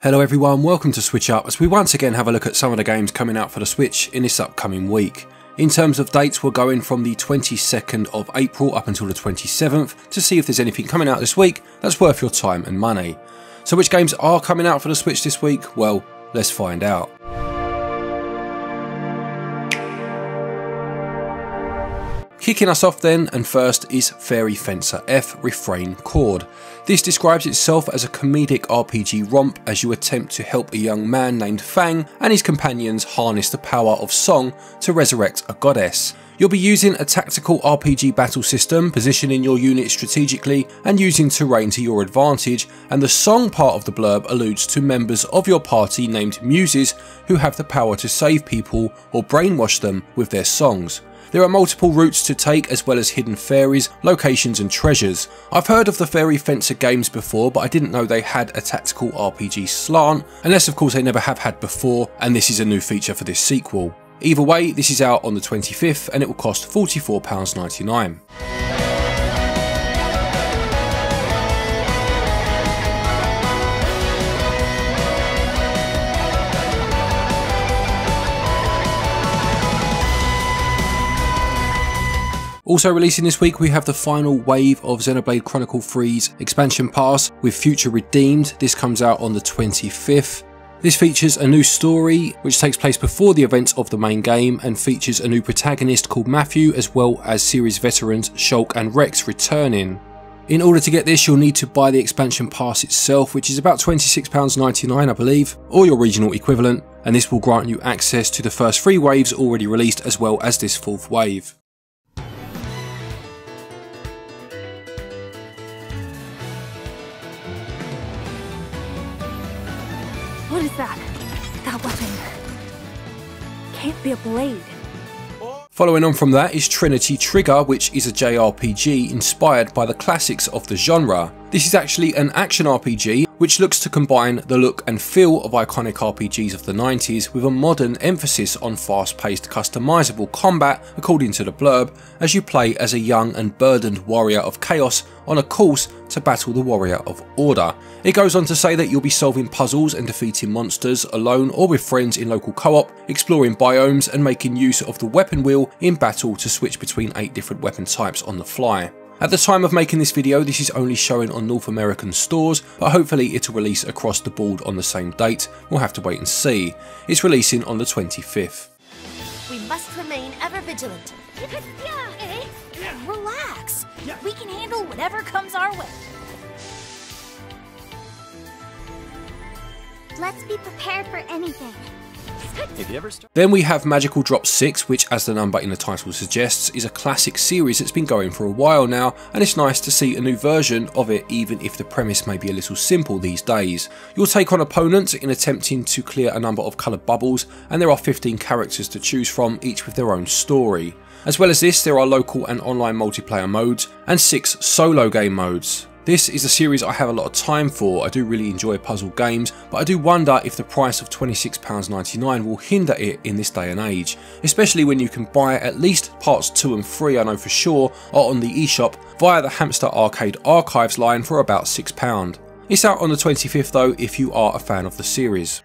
Hello everyone, welcome to Switch Up as we once again have a look at some of the games coming out for the Switch in this upcoming week. In terms of dates, we're going from the 22nd of April up until the 27th to see if there's anything coming out this week that's worth your time and money. So which games are coming out for the Switch this week? Well, let's find out. Kicking us off then, and first is Fairy Fencer F: Refrain Chord. This describes itself as a comedic RPG romp as you attempt to help a young man named Fang and his companions harness the power of song to resurrect a goddess. You'll be using a tactical RPG battle system, positioning your unit strategically and using terrain to your advantage, and the song part of the blurb alludes to members of your party named Muses who have the power to save people or brainwash them with their songs. There are multiple routes to take as well as hidden fairies, locations and treasures. I've heard of the Fairy Fencer games before, but I didn't know they had a tactical RPG slant, unless of course they never have had before and this is a new feature for this sequel. Either way, this is out on the 25th and it will cost £44.99. Also releasing this week, we have the final wave of Xenoblade Chronicles 3's expansion pass with Future Redeemed. This comes out on the 25th. This features a new story which takes place before the events of the main game and features a new protagonist called Matthew, as well as series veterans Shulk and Rex returning. In order to get this, you'll need to buy the expansion pass itself, which is about £26.99 I believe, or your regional equivalent, and this will grant you access to the first three waves already released as well as this fourth wave. What is that? That weapon can't be a blade. Following on from that is Trinity Trigger, which is a JRPG inspired by the classics of the genre. This is actually an action RPG which looks to combine the look and feel of iconic RPGs of the 90s with a modern emphasis on fast-paced customizable combat, according to the blurb, as you play as a young and burdened warrior of chaos on a course to battle the warrior of order. It goes on to say that you'll be solving puzzles and defeating monsters alone or with friends in local co-op, exploring biomes and making use of the weapon wheel in battle to switch between 8 different weapon types on the fly. At the time of making this video, this is only showing on North American stores, but hopefully it'll release across the board on the same date. We'll have to wait and see. It's releasing on the 25th. We must remain ever vigilant. Relax. We can handle whatever comes our way. Let's be prepared for anything. Then we have Magical Drop VI, which, as the number in the title suggests, is a classic series that's been going for a while now, and it's nice to see a new version of it, even if the premise may be a little simple these days. You'll take on opponents in attempting to clear a number of coloured bubbles, and there are 15 characters to choose from, each with their own story. As well as this, there are local and online multiplayer modes, and 6 solo game modes. This is a series I have a lot of time for. I do really enjoy puzzle games, but I do wonder if the price of £26.99 will hinder it in this day and age, especially when you can buy at least parts 2 and 3 I know for sure are on the eShop via the Hamster Arcade Archives line for about £6. It's out on the 25th though if you are a fan of the series.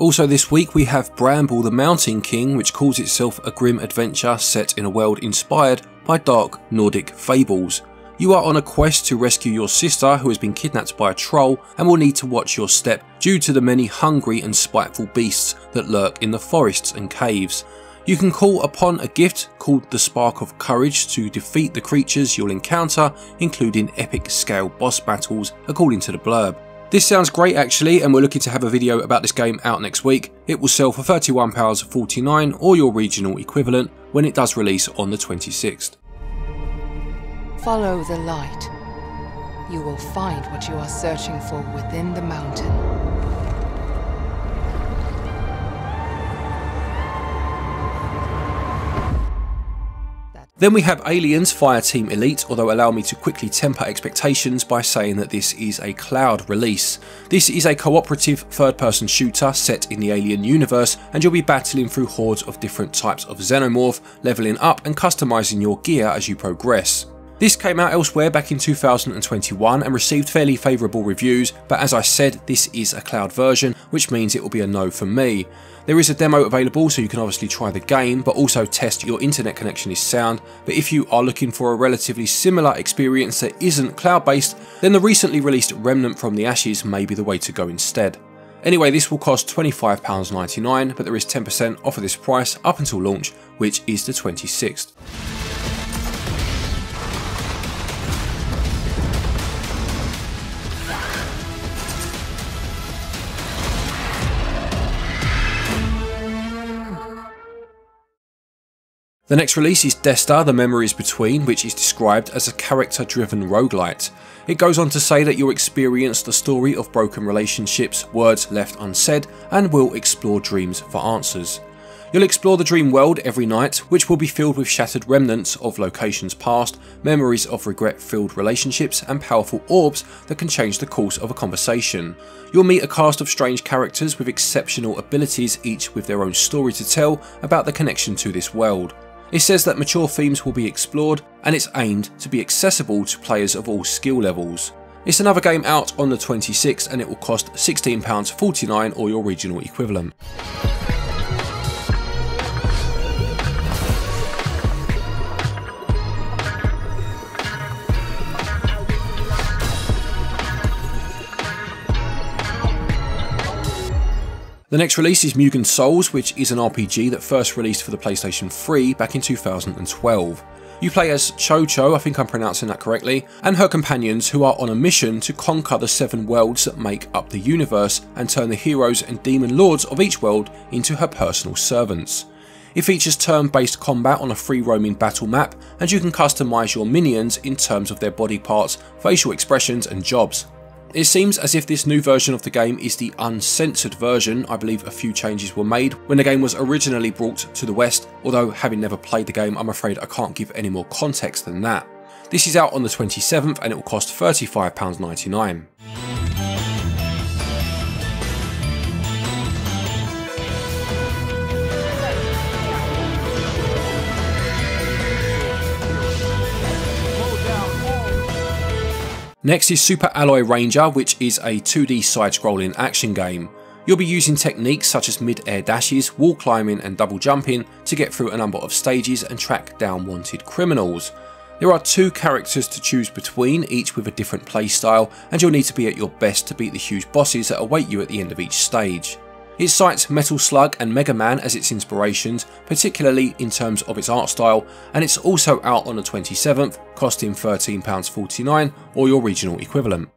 Also this week we have Bramble: The Mountain King, which calls itself a grim adventure set in a world inspired by dark Nordic fables. You are on a quest to rescue your sister who has been kidnapped by a troll and will need to watch your step due to the many hungry and spiteful beasts that lurk in the forests and caves. You can call upon a gift called the Spark of Courage to defeat the creatures you'll encounter, including epic scale boss battles, according to the blurb. This sounds great actually, and we're looking to have a video about this game out next week. It will sell for £31.49 or your regional equivalent when it does release on the 26th. Follow the light. You will find what you are searching for within the mountain. Then we have Aliens Fireteam Elite, although allow me to quickly temper expectations by saying that this is a cloud release. This is a cooperative third-person shooter set in the Alien universe, and you'll be battling through hordes of different types of xenomorph, leveling up and customizing your gear as you progress. This came out elsewhere back in 2021 and received fairly favourable reviews, but as I said, this is a cloud version, which means it will be a no for me. There is a demo available so you can obviously try the game, but also test your internet connection is sound, but if you are looking for a relatively similar experience that isn't cloud-based, then the recently released Remnant from the Ashes may be the way to go instead. Anyway, this will cost £25.99, but there is 10% off of this price up until launch, which is the 26th. The next release is Desta: The Memories Between, which is described as a character-driven roguelite. It goes on to say that you'll experience the story of broken relationships, words left unsaid, and will explore dreams for answers. You'll explore the dream world every night, which will be filled with shattered remnants of locations past, memories of regret-filled relationships, and powerful orbs that can change the course of a conversation. You'll meet a cast of strange characters with exceptional abilities, each with their own story to tell about the connection to this world. It says that mature themes will be explored, and it's aimed to be accessible to players of all skill levels. It's another game out on the 26th, and it will cost £16.49 or your regional equivalent. The next release is Mugen Souls, which is an RPG that first released for the PlayStation 3 back in 2012. You play as Cho Cho, I think I'm pronouncing that correctly, and her companions who are on a mission to conquer the 7 worlds that make up the universe and turn the heroes and demon lords of each world into her personal servants. It features turn-based combat on a free-roaming battle map, and you can customize your minions in terms of their body parts, facial expressions and jobs. It seems as if this new version of the game is the uncensored version. I believe a few changes were made when the game was originally brought to the West, although having never played the game, I'm afraid I can't give any more context than that. This is out on the 27th and it will cost £35.99. Next is Super Alloy Ranger, which is a 2D side-scrolling action game. You'll be using techniques such as mid-air dashes, wall climbing and double jumping to get through a number of stages and track down wanted criminals. There are 2 characters to choose between, each with a different playstyle, and you'll need to be at your best to beat the huge bosses that await you at the end of each stage. It cites Metal Slug and Mega Man as its inspirations, particularly in terms of its art style, and it's also out on the 27th, costing £13.49 or your regional equivalent.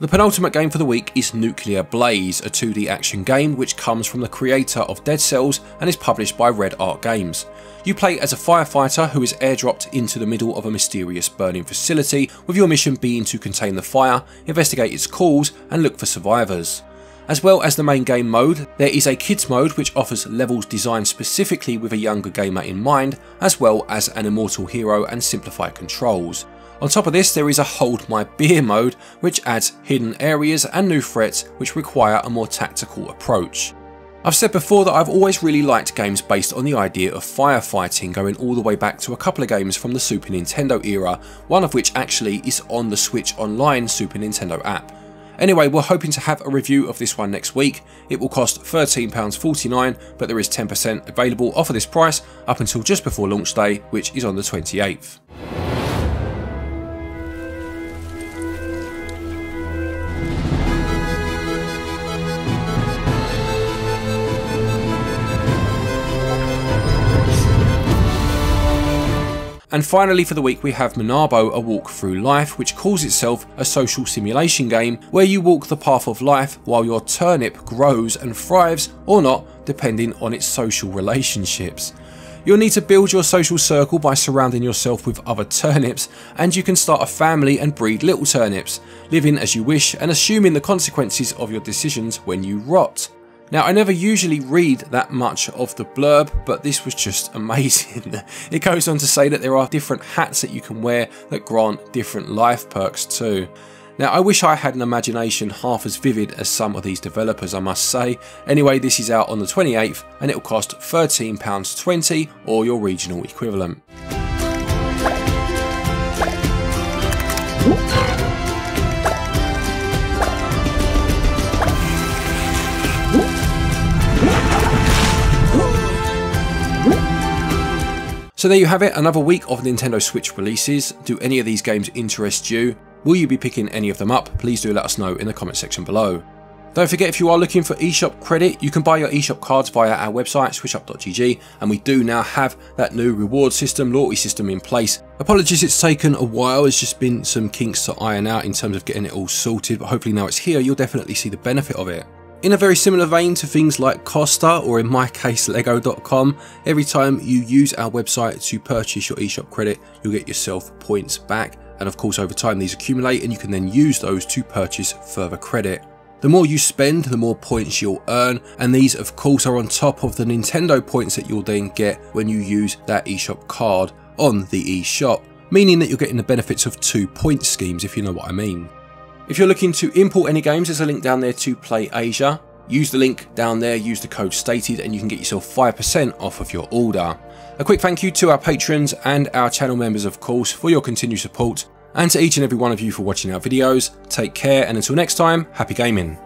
The penultimate game for the week is Nuclear Blaze, a 2D action game which comes from the creator of Dead Cells and is published by Red Art Games. You play as a firefighter who is airdropped into the middle of a mysterious burning facility, with your mission being to contain the fire, investigate its cause and look for survivors. As well as the main game mode, there is a kids mode which offers levels designed specifically with a younger gamer in mind, as well as an immortal hero and simplified controls. On top of this, there is a Hold My Beer mode, which adds hidden areas and new threats which require a more tactical approach. I've said before that I've always really liked games based on the idea of firefighting, going all the way back to a couple of games from the Super Nintendo era, one of which actually is on the Switch Online Super Nintendo app. Anyway, we're hoping to have a review of this one next week. It will cost £13.49, but there is 10% available off of this price up until just before launch day, which is on the 28th. And finally for the week we have Minabo: A Walk Through Life, which calls itself a social simulation game where you walk the path of life while your turnip grows and thrives or not, depending on its social relationships. You'll need to build your social circle by surrounding yourself with other turnips, and you can start a family and breed little turnips, living as you wish and assuming the consequences of your decisions when you rot. Now, I never usually read that much of the blurb, but this was just amazing. It goes on to say that there are different hats that you can wear that grant different life perks too. Now, I wish I had an imagination half as vivid as some of these developers, I must say. Anyway, this is out on the 28th and it'll cost £13.20 or your regional equivalent. So there you have it, another week of Nintendo Switch releases. Do any of these games interest you? Will you be picking any of them up? Please do let us know in the comment section below. Don't forget, if you are looking for eShop credit, you can buy your eShop cards via our website, SwitchUp.gg, and we do now have that new reward system, loyalty system in place. Apologies it's taken a while, it's just been some kinks to iron out in terms of getting it all sorted, but hopefully now it's here, you'll definitely see the benefit of it. In a very similar vein to things like Costa, or in my case Lego.com, every time you use our website to purchase your eShop credit, you'll get yourself points back. And of course, over time, these accumulate and you can then use those to purchase further credit. The more you spend, the more points you'll earn. And these, of course, are on top of the Nintendo points that you'll then get when you use that eShop card on the eShop, meaning that you're getting the benefits of 2 point schemes, if you know what I mean. If you're looking to import any games, there's a link down there to Play Asia. Use the link down there, use the code stated, and you can get yourself 5% off of your order. A quick thank you to our patrons and our channel members, of course, for your continued support, and to each and every one of you for watching our videos. Take care, and until next time, happy gaming.